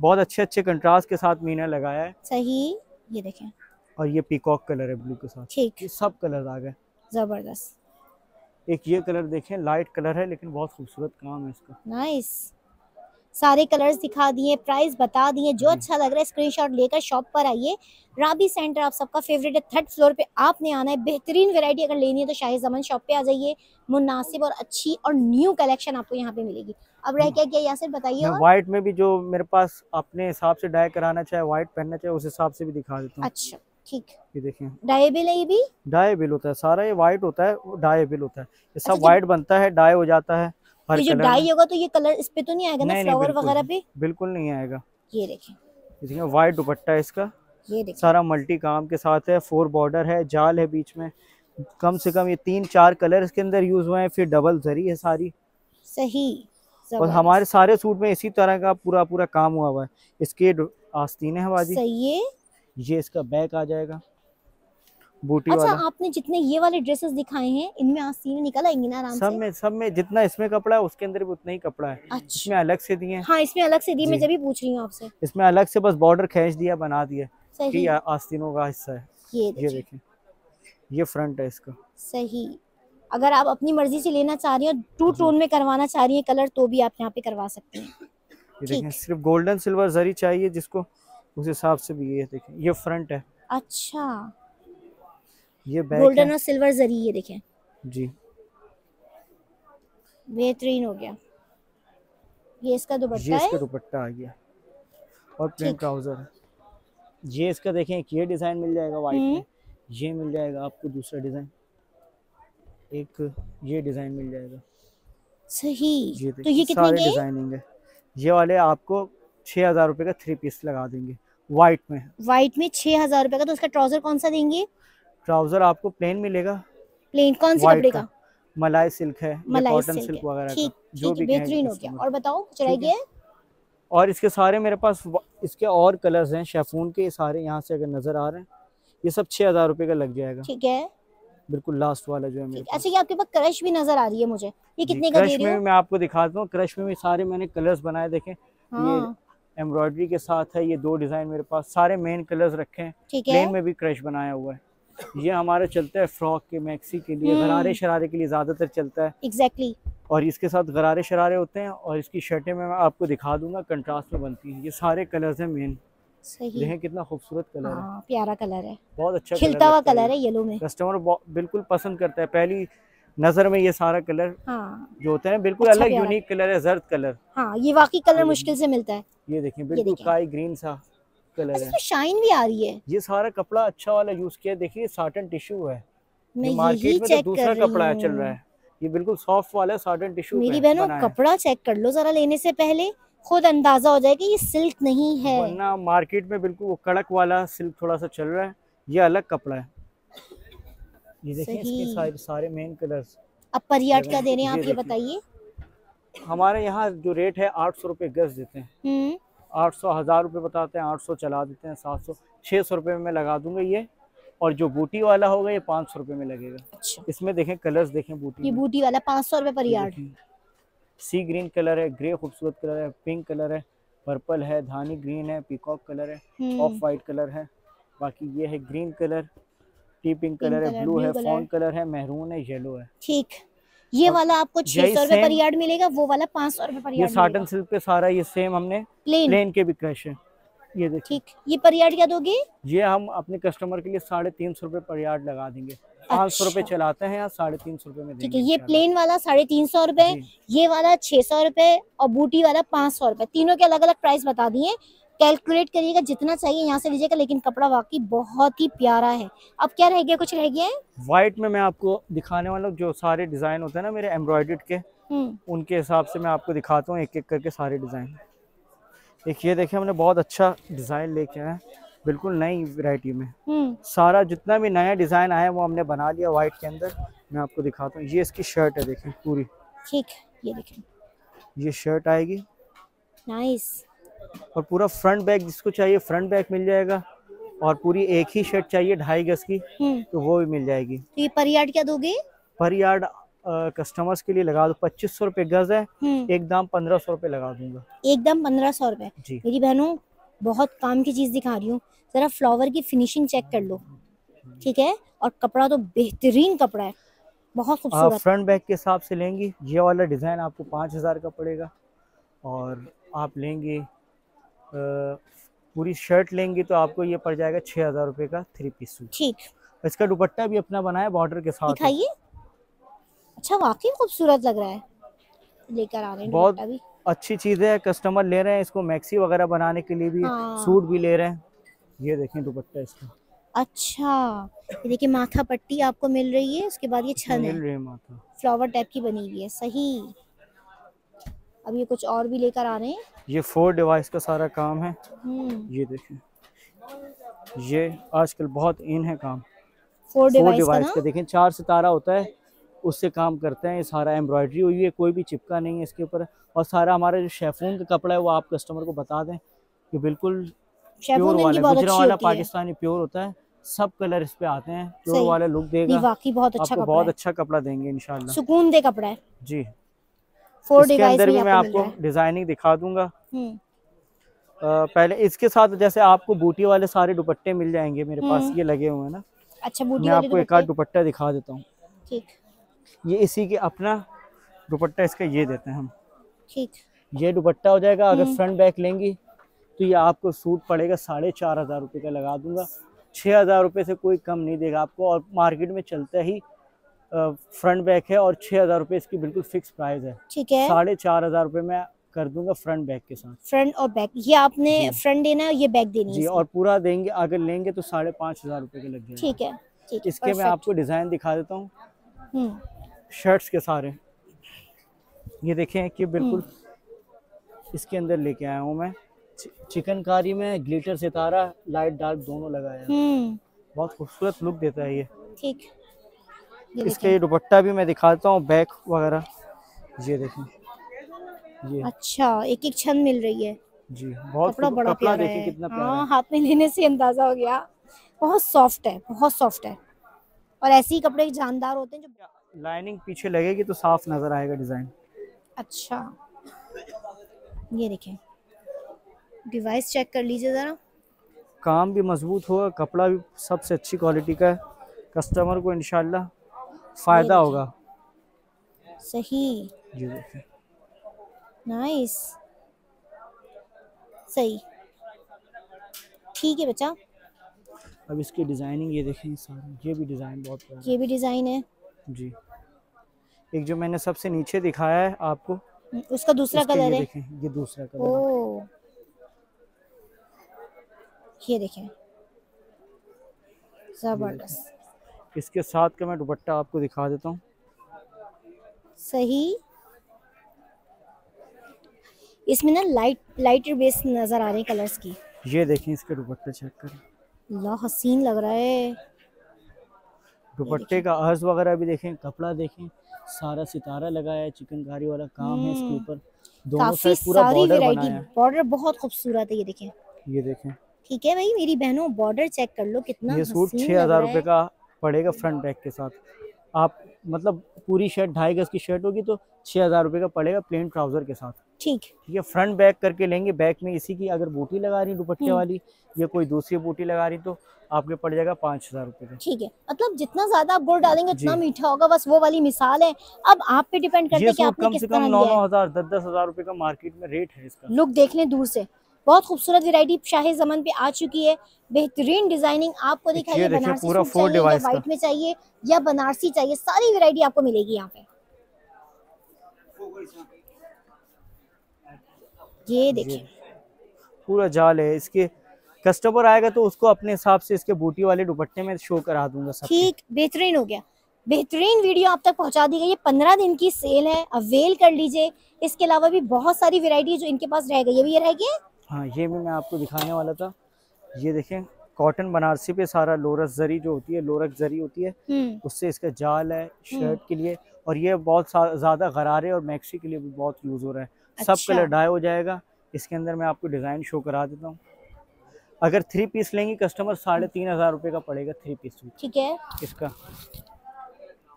बहुत अच्छे अच्छे कंट्रास्ट के साथ मीना लगाया है। सही, ये देखें। और ये पीकॉक कलर है ब्लू के साथ, ठीक। ये सब कलर आ गए, जबरदस्त। एक ये कलर देखें, लाइट कलर है लेकिन बहुत खूबसूरत काम है इसका, नाइस। सारे कलर्स दिखा दिए, प्राइस बता दिए, जो अच्छा लग रहा है स्क्रीनशॉट लेकर शॉप पर आइए। राबी सेंटर आप सबका फेवरेट है, 3rd फ्लोर पे आपने आना है। बेहतरीन वैरायटी अगर लेनी है तो शाह ए ज़मान शॉप पे आ जाइए, मुनासिब और अच्छी और न्यू कलेक्शन आपको यहाँ पे मिलेगी। अब रह क्या क्या यासिर बताइए, व्हाइट में भी जो मेरे पास अपने हिसाब से डाई कराना चाहे, व्हाइट पहनना चाहे, उस हिसाब से भी दिखा देता हूँ। अच्छा ठीक, ये देखिए डायबिल है, ये भी डायबिल होता है, सारा ये व्हाइट होता है, डायबिल होता है, ये सब व्हाइट बनता है, डाई हो जाता है। ये जो डाई होगा तो ये कलर इस पे तो नहीं आएगा ना, फ्लावर वगैरह पे बिल्कुल नहीं आएगा। ये देखें वाइट दुपट्टा है इसका, ये देखें सारा मल्टी काम के साथ है, 4 बॉर्डर है, जाल है बीच में, कम से कम ये 3-4 कलर इसके अंदर यूज हुए हैं, फिर डबल जरी है सारी। सही, और हमारे सारे सूट में इसी तरह का पूरा पूरा काम हुआ है। इसके आस्तीन है बाजी, ये इसका बैक आ जाएगा बूटी। अच्छा, आपने जितने ये वाले ड्रेसेस दिखाए हैं इनमें आस्तीन निकल आएंगी ना आराम से? सब में जितना इसमें कपड़ा है उसके अंदर भी उतना ही कपड़ा है। अच्छा, इसमें अलग से दिए हैं। हाँ, इसमें अलग से दिए, मैं जब भी पूछ रही हूँ आपसे, इसमें अलग से बस बॉर्डर खींच दिया, बना दिया, कि आस्तीनों का हिस्सा है। ये देखें, ये फ्रंट है इसका। सही, अगर आप अपनी मर्जी से लेना चाह रही है, 2 टोन में करवाना चाह रही है कलर, तो भी आप यहाँ पे करवा सकते हैं। सिर्फ गोल्डन सिल्वर जरी चाहिए जिसको, उस हिसाब से भी। ये देखें, ये फ्रंट है। अच्छा, ये गोल्डन और सिल्वर जरी, ये देखें जी, बेहतरीन हो गया। ये इसका दुपट्टा है, इसका दुपट्टा आ गया और प्लेन ट्राउजर। ये इसका देखें, एक ये डिजाइन मिल जाएगा व्हाइट में, ये मिल जाएगा आपको दूसरा डिजाइन, एक ये डिजाइन मिल जाएगा। सही, ये तो ये कितने के डिजाइनिंग है? ये वाले आपको 6000 रुपए का 3 पीस लगा देंगे व्हाइट में। व्हाइट में 6000 रुपए का, तो उसका ट्राउजर कौन सा देंगे? ट्राउजर आपको प्लेन मिलेगा। प्लेन कौन से कपड़े का? मलाई सिल्क है, कॉटन सिल्क वगैरह का, जो भी बेहतरीन हो गया। और बताओ कुछ रह गया? और इसके सारे मेरे पास इसके और कलर्स हैं शेफून के, सारे यहाँ से अगर नजर आ रहे हैं, ये सब 6000 रुपए का लग जाएगा। ठीक है, बिल्कुल लास्ट वाला जो है मेरे। अच्छा, ये आपके पास क्रश भी नजर आ रही है मुझे, ये कितने का दे रही है? मैं आपको दिखाता हूँ, क्रश में सारे मैंने कलर्स बनाए, देखें ये एम्ब्रॉयडरी के साथ है, ये 2 डिजाइन मेरे पास, सारे मेन कलर्स रखे हैं, प्लेन में भी क्रश बनाया हुआ है। ये हमारा चलता है फ्रॉक के, मैक्सी के लिए, गरारे शरारे के लिए ज्यादातर चलता है। एग्जैक्टली और इसके साथ गरारे शरारे होते हैं। और इसकी शर्टें मैं आपको दिखा दूंगा, कंट्रास्ट में बनती हैं। ये सारे कलर्स हैं मेन। सही, देखें कितना खूबसूरत कलर है, प्यारा कलर है, बहुत अच्छा खिलता हुआ कलर है येलो में। कस्टमर बिल्कुल पसंद करता है पहली नजर में ये सारा कलर। हाँ, जो होता है बिल्कुल अलग यूनिक कलर है, जर्द कलर। हाँ, ये वाकई कलर मुश्किल से मिलता है। ये देखिए बिल्कुल स्काई ग्रीन सा कलर है, शाइन भी आ रही है। ये सारा कपड़ा अच्छा वाला यूज किया, देखिए साटन टिश्यू है, मैं मार्केट में तो दूसरा कपड़ा चल रहा है, ये बिल्कुल सॉफ्ट वाला साटन टिश्यू। मेरी बहनों, कपड़ा चेक कर लो जरा, लेने से पहले खुद अंदाजा हो जाएगा ये सिल्क नहीं है, वरना मार्केट में बिल्कुल वो कड़क वाला सिल्क थोड़ा सा चल रहा है, ये अलग कपड़ा है। ये देखिए इसके सारे मेन कलर्स। अब पर यार्ड क्या दे रहे हैं आप, ये बताइए? हमारे यहाँ जो रेट है 800 रुपए गज देते हैं। 800 1000 रुपये बताते हैं, 800 चला देते हैं, 700 600 रुपये में लगा दूंगा ये। और जो बूटी वाला होगा ये 500 रुपये में लगेगा। अच्छा। इसमें देखें कलर्स देखें बूटी, ये बूटी वाला 500 रुपये पर यार्ड। सी ग्रीन कलर है, ग्रे खूबसूरत कलर है, पिंक कलर है, पर्पल है, धानी ग्रीन है, पीकॉक कलर है, ऑफ वाइट कलर है, बाकी ये है green colour, tea pink colour है, ब्लू है, फॉन कलर है, मेहरून है, येलो है। ठीक, ये वाला आपको 600 रुपए पर यार्ड मिलेगा, वो वाला 500 रुपए पर यार्ड। साटन सिल्क पे सारा ये सेम हमने प्लेन के भी क्रश है ये देखिए। ठीक, ये पर यार्ड क्या दोगे? ये हम अपने कस्टमर के लिए 350 रुपए पर यार्ड लगा देंगे। 500 रुपए चलाते हैं, 350 रुपए में देंगे। ठीक है, ये प्लेन वाला 350 रुपए, ये वाला 600 रुपए और बूटी वाला 500 रुपए। तीनों के अलग अलग प्राइस बता दिए, कैलकुलेट करिएगा, जितना चाहिए यहाँ से लीजिएगा। लेकिन कपड़ा वाकई बहुत ही प्यारा है। अब क्या रह गया, कुछ रह गया है? व्हाइट में मैं आपको दिखाने वाला हूँ, जो सारे डिजाइन होते हैं ना मेरे एम्ब्रॉयडर्ड के, उनके हिसाब से मैं आपको दिखाता हूँ एक एक करके सारे डिजाइन। देखिए देखिए, हमने बहुत अच्छा डिजाइन लेके आया है, बिल्कुल नई वैरायटी में। सारा जितना भी नया डिजाइन आया वो हमने बना लिया व्हाइट के अंदर। मैं आपको दिखाता हूँ, ये इसकी शर्ट है देखें पूरी। ठीक, ये देखें, ये शर्ट आएगी नाइस। और पूरा फ्रंट बैग, जिसको चाहिए फ्रंट बैग मिल जाएगा। और पूरी एक ही शर्ट चाहिए 2.5 गज की तो वो भी मिल जाएगी। तो ये पर यार्ड क्या दोगे? पर यार्ड कस्टमर्स के लिए लगा दो 2500 रुपए गज है, एक दाम 1500 रुपए लगा दूंगा। एक दाम 1500 रुपए। मेरी बहनों बहुत काम की चीज दिखा रही हूँ, जरा फ्लावर की फिनिशिंग चेक कर लो। ठीक है, और कपड़ा तो बेहतरीन कपड़ा है, बहुत खूबसूरत। फ्रंट बैग के हिसाब से लेंगी, ये वाला डिजाइन आपको 5000 का पड़ेगा। और आप लेंगे पूरी शर्ट लेंगी तो आपको ये पड़ जाएगा 6000 रुपए का 3 पीस सूट। ठीक, इसका दुपट्टा भी अपना बनाया बॉर्डर के साथ। दिखाइए, अच्छा वाकई खूबसूरत लग रहा है, लेकर आ रहे हैं। बहुत अच्छी चीज है, कस्टमर ले रहे हैं इसको मैक्सी वगैरह बनाने के लिए भी। हाँ। सूट भी ले रहे हैं। ये देखें दुपट्टा इसका, अच्छा ये देखिए माथा पट्टी आपको मिल रही है, उसके बाद ये छन मिल रही है, माथा फ्लावर टाइप की बनी हुई है। सही, अब ये कुछ और भी लेकर आ रहे हैं। ये 4 डिवाइस का सारा काम है। ये देखें, ये आजकल बहुत इन है काम 4 डिवाइस का। देखें 4 सितारा होता है, उससे काम करते हैं। ये सारा एम्ब्रॉयडरी हुई है, कोई भी चिपका नहीं है इसके ऊपर। और सारा हमारा जो शेफून का कपड़ा है वो आप कस्टमर को बता दें कि बिल्कुल प्योर वाला, गुजरा वाला, पाकिस्तानी प्योर होता है। सब कलर इस पे आते हैं, प्योर वाला लुक देगा। वाकई बहुत अच्छा कपड़ा देंगे इंशाल्लाह, सुकून दे कपड़ा है जी। 4 डिवाइस में मैं आपको डिजाइनिंग दिखा दूंगा। पहले इसके साथ जैसे आपको बूटी वाले सारे दुपट्टे मिल जाएंगे मेरे पास, ये लगे हुए हैं ना। अच्छा, बूटी वाले आपको एक आध दुपट्टा दिखा देता हूँ। ठीक, ये इसी के अपना दुपट्टा इसका ये देते हैं हम। ठीक, ये दुपट्टा हो जाएगा। अगर फ्रंट बैक लेंगी तो ये आपको सूट पड़ेगा 4500 रुपये का लगा दूंगा। 6000 रुपये से कोई कम नहीं देगा आपको, और मार्केट में चलता ही फ्रंट बैक है। और 6000 रुपये इसकी बिल्कुल फिक्स प्राइस है। ठीक है, 4500 रुपये में कर दूंगा फ्रंट बैक के साथ। फ्रंट और बैक, ये आपने फ्रंट देना है, ये बैक देनी है। जी, और पूरा देंगे अगर लेंगे तो 5500 रुपये के लग जाएगा। ठीक है, ठीक है। इसके मैं आपको डिजाइन दिखा देता हूँ शर्ट्स के सारे। ये देखें कि बिल्कुल इसके अंदर लेके आया हूँ मैं, चिकनकारी में ग्लिटर सितारा लाइट डार्क दोनों लगाया, बहुत खूबसूरत लुक देता है ये। ठीक, इसके ये दुपट्टा भी मैं दिखाता हूँ, बैक वगैरह ये देखें। ये अच्छा एक एक छन मिल रही है जी, बहुत कपड़ा बड़ा प्यारा है। कितना प्यारा है। हाथ में लेने से अंदाजा हो गया, बहुत सॉफ्ट है, बहुत सॉफ्ट है। और ऐसे ही कपड़े जानदार होते हैं, जो लाइनिंग पीछे लगेगी तो साफ नजर आएगा डिजाइन। अच्छा ये देखें, डिवाइस चेक कर लीजिए जरा, काम भी मजबूत होगा, कपड़ा भी सबसे अच्छी क्वालिटी का है। कस्टमर को इंशाल्लाह फायदा होगा। सही, ये देखें नाइस, सही। ठीक है बच्चा, अब इसकी डिजाइनिंग ये देखें सारी। ये भी डिजाइन बहुत प्यारा है, ये भी डिजाइन है जी। एक जो मैंने सबसे नीचे दिखाया है आपको, उसका दूसरा कलर है। देखें ये दूसरा कलर, ओ ये देखें जबरदस्त। इसके साथ का मैं दुपट्टा आपको दिखा देता हूँ। सही, इसमें ना लाइटर बेस नजर आ रहे कलर्स की। ये देखें इसके दुपट्टा चेक करें, ला हसीन लग रहा है। दुपट्टे का अर्ज वगैरह भी देखें, कपड़ा देखें, सारा सितारा लगाया है, चिकनकारी वाला काम है इसके ऊपर। काफी सारी वैरायटी बॉर्डर बहुत खूबसूरत है। ये देखें ठीक है भाई मेरी बहनों, बॉर्डर चेक कर लो कितना। ये सूट 6000 रुपए का पड़ेगा फ्रंट बैक के साथ। आप मतलब पूरी शर्ट 2.5 गज की शर्ट होगी तो 6000 रुपए का पड़ेगा प्लेन ट्राउजर के साथ। ठीक है फ्रंट बैक करके लेंगे। बैक में इसी की अगर बूटी लगा रही दुपट्टे वाली या कोई दूसरी बूटी लगा रही तो आपके पड़ जाएगा 5000 रुपए का। ठीक है, मतलब जितना ज्यादा आप गोल डालेंगे उतना मीठा होगा, बस वो वाली मिसाल है। अब आप पे डिपेंड करता है कि आपने किस तरह लिया है। 9,000-10,000 रुपए का मार्केट में रेट है इसका। लुक देख लें दूर से, बहुत खूबसूरत वैरायटी शाह ए ज़मान पे आ चुकी है। बेहतरीन डिजाइनिंग आपको दिखाई बनारसी चाहिए, व्हाइट में चाहिए या बनारसी चाहिए, सारी वैरायटी आपको मिलेगी यहाँ पे। ये देखिए पूरा जाल है, इसके कस्टमर आएगा तो उसको अपने हिसाब से इसके बूटी वाले दुपट्टे में शो करा दूंगा सब। ठीक, बेहतरीन हो गया, बेहतरीन वीडियो आप तक पहुंचा दी गई। ये 15 दिन की सेल है, अवेल कर लीजिए। इसके अलावा भी बहुत सारी वैरायटी है जो इनके पास रह गई है। ये रह गए, हाँ ये भी मैं आपको दिखाने वाला था। ये देखें कॉटन बनारसी पे सारा लोरस जरी जो होती है, लोरस जरी होती है उससे इसका जाल है शर्ट के लिए। और ये बहुत ज्यादा गरारे और मैक्सी के लिए भी बहुत यूज हो रहा है। अच्छा। सब कलर डाई हो जाएगा इसके अंदर। मैं आपको डिजाइन शो करा देता हूँ। अगर 3 पीस लेंगी कस्टमर 3500 रुपए का पड़ेगा 3 पीस। ठीक है इसका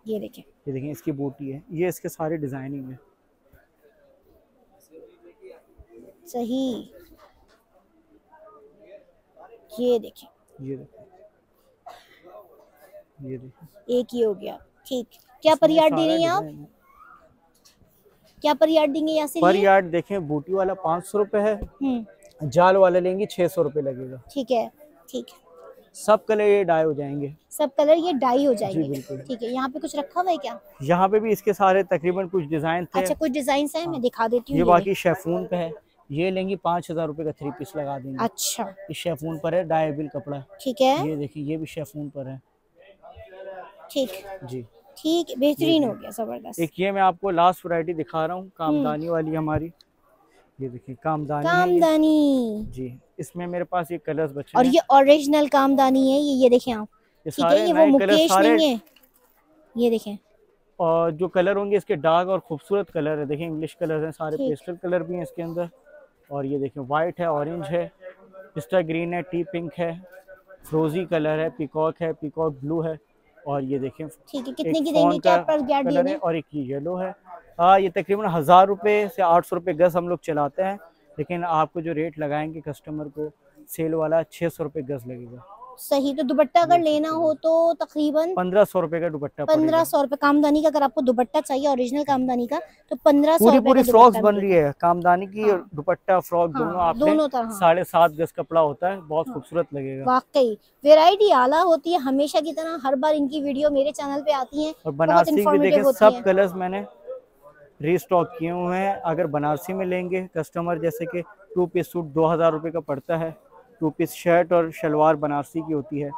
ये देखें इसकी बूटी है, ये इसके सारे डिजाइनिंग है। सही ये देखें एक ही हो गया। ठीक, क्या पर यार्ड दे रही हैं आप? क्या पर यार्ड देंगे यहाँ से? पर यार्ड देखें बूटी वाला 500 रुपए है, जाल वाला लेंगे 600 रुपए लगेगा। ठीक है सब कलर ये डाई हो जाएंगे। ठीक है, यहाँ पे कुछ रखा हुआ है क्या? यहाँ पे भी इसके सारे तकरीबन कुछ डिजाइन थे। अच्छा कुछ डिजाइन है, मैं दिखा देती हूँ। ये बाकी शेफून पे है, ये लेंगी 5000 रुपए का 3 पीस लगा देंगे। अच्छा ये शेफून पर है, डायबिल कपड़ा। ठीक है ये देखिए ये भी शेफून पर है। ठीक बेहतरीन हो गया, जबरदस्त। एक ये मैं आपको लास्ट वैरायटी दिखा रहा हूँ कामदानी वाली हमारी। ये देखिए कामदानी जी, इसमें मेरे पास ये कलर्स बचे और ये ओरिजिनल कामदानी है। ये देखें आप, ठीक है ये वो मुकेश नहीं है। ये देखें और जो कलर होंगे इसके डार्क और खूबसूरत कलर है। देखें इंग्लिश कलर है सारे, पेस्टल कलर भी है इसके अंदर। और ये देखें वाइट है, ऑरेंज है, पिस्ता ग्रीन है, टी पिंक है, फ्रोजी कलर है, पिकॉक है, पिकॉक ब्लू है। और ये देखें ठीक है, कितने की देंगे क्या प्राइस कलर है। और एक येलो है। ये तकरीबन 1000 रुपए से 800 रुपए गज हम लोग चलाते हैं, लेकिन आपको जो रेट लगाएंगे कस्टमर को सेल वाला 600 रुपए गज लगेगा। सही, तो दुपट्टा अगर लेना हो तो तकरीबन 1500 रुपए का दुपट्टा। 1500 रुपए कामदानी का। अगर आपको दुपट्टा चाहिए ओरिजिनल कामदानी का तो 1500। पूरी फ्रॉक बन रही है कामदानी की। हाँ। दुपट्टा फ्रॉक दोनों 7.5 गज कपड़ा होता है, बहुत खूबसूरत लगेगा। वाकई वेरायटी आला होती है, हमेशा की तरह हर बार इनकी वीडियो मेरे चैनल पे आती है। और बनारसी भी देखें, सब कलर्स मैंने रीस्टॉक किए हुए हैं। अगर बनारसी में लेंगे कस्टमर, जैसे कि 2 पीस सूट 2000 रुपए का पड़ता है, 2 पीस शर्ट और शलवार बनारसी की होती है।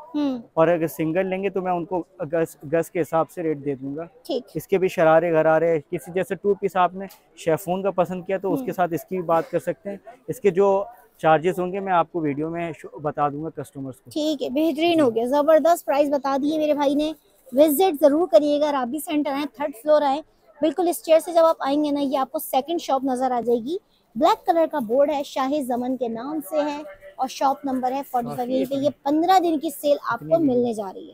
और अगर सिंगल लेंगे तो मैं उनको गज के हिसाब से रेट दे दूंगा। इसके भी शरारे गरारे, किसी जैसे 2 पीस आपने शेफून का पसंद किया तो उसके साथ इसकी भी बात कर सकते हैं। इसके जो चार्जेस होंगे मैं आपको वीडियो में बता दूंगा कस्टमर्स को। ठीक है बेहतरीन हो गया, जबरदस्त प्राइस बता दिए मेरे भाई ने। विजिट जरूर करिएगा, राबी सेंटर है, 3rd फ्लोर है, बिल्कुल स्टेयर से जब आप आएंगे ना ये आपको 2nd शॉप नजर आ जाएगी। ब्लैक कलर का बोर्ड है, शाह ए ज़मान के नाम से है और शॉप नंबर है 45। ये 15 दिन की सेल आपको मिलने जा रही है।